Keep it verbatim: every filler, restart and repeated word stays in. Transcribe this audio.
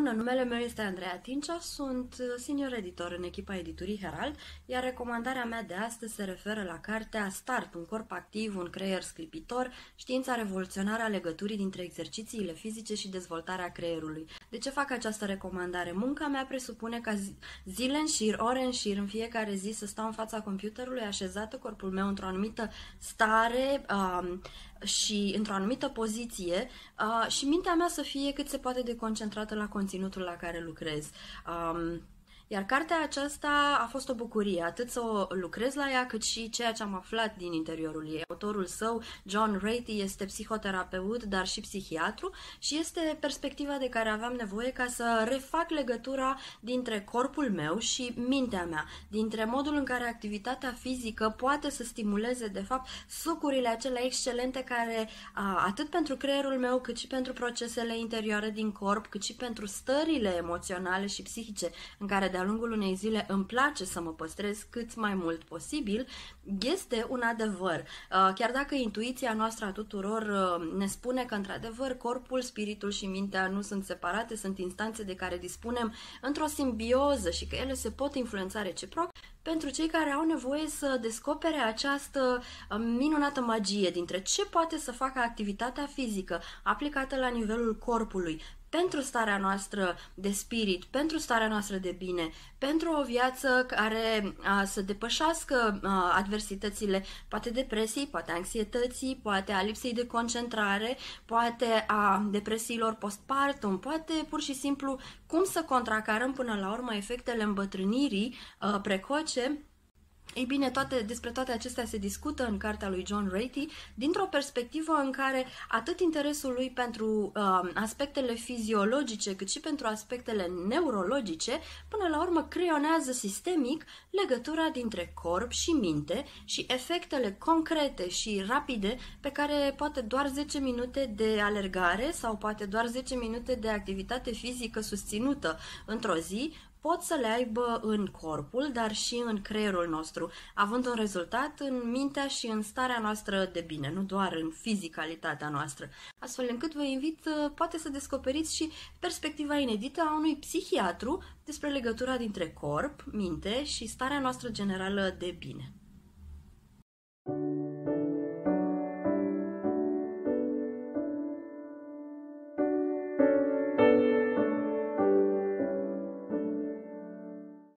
Bună, numele meu este Andreea Tincea, sunt senior editor în echipa editurii Herald, iar recomandarea mea de astăzi se referă la cartea Start, un corp activ, un creier sclipitor, știința revoluționară a legăturii dintre exercițiile fizice și dezvoltarea creierului. De ce fac această recomandare? Munca mea presupune ca zile în șir, ore în șir, în fiecare zi să stau în fața computerului așezată, corpul meu într-o anumită stare um, și într-o anumită poziție uh, și mintea mea să fie cât se poate de concentrată la conținutul la care lucrez. Um, iar cartea aceasta a fost o bucurie, atât să o lucrez la ea, cât și ceea ce am aflat din interiorul ei. Autorul său, John Ratey, este psihoterapeut, dar și psihiatru și este perspectiva de care aveam nevoie ca să refac legătura dintre corpul meu și mintea mea, dintre modul în care activitatea fizică poate să stimuleze, de fapt, sucurile acelea excelente care, atât pentru creierul meu, cât și pentru procesele interioare din corp, cât și pentru stările emoționale și psihice în care de de-a lungul unei zile îmi place să mă păstrez cât mai mult posibil, este un adevăr. Chiar dacă intuiția noastră a tuturor ne spune că, într-adevăr, corpul, spiritul și mintea nu sunt separate, sunt instanțe de care dispunem într-o simbioză și că ele se pot influența reciproc, pentru cei care au nevoie să descopere această minunată magie dintre ce poate să facă activitatea fizică aplicată la nivelul corpului, pentru starea noastră de spirit, pentru starea noastră de bine, pentru o viață care a, să depășească a, adversitățile, poate depresii, poate anxietății, poate a lipsei de concentrare, poate a depresiilor postpartum, poate pur și simplu cum să contracarăm până la urmă efectele îmbătrânirii a, precoce. Ei bine, toate, despre toate acestea se discută în cartea lui John Ratey dintr-o perspectivă în care atât interesul lui pentru uh, aspectele fiziologice cât și pentru aspectele neurologice până la urmă creionează sistemic legătura dintre corp și minte și efectele concrete și rapide pe care poate doar zece minute de alergare sau poate doar zece minute de activitate fizică susținută într-o zi pot să le aibă în corpul, dar și în creierul nostru, având un rezultat în mintea și în starea noastră de bine, nu doar în fizicalitatea noastră. Astfel încât vă invit poate să descoperiți și perspectiva inedită a unui psihiatru despre legătura dintre corp, minte și starea noastră generală de bine.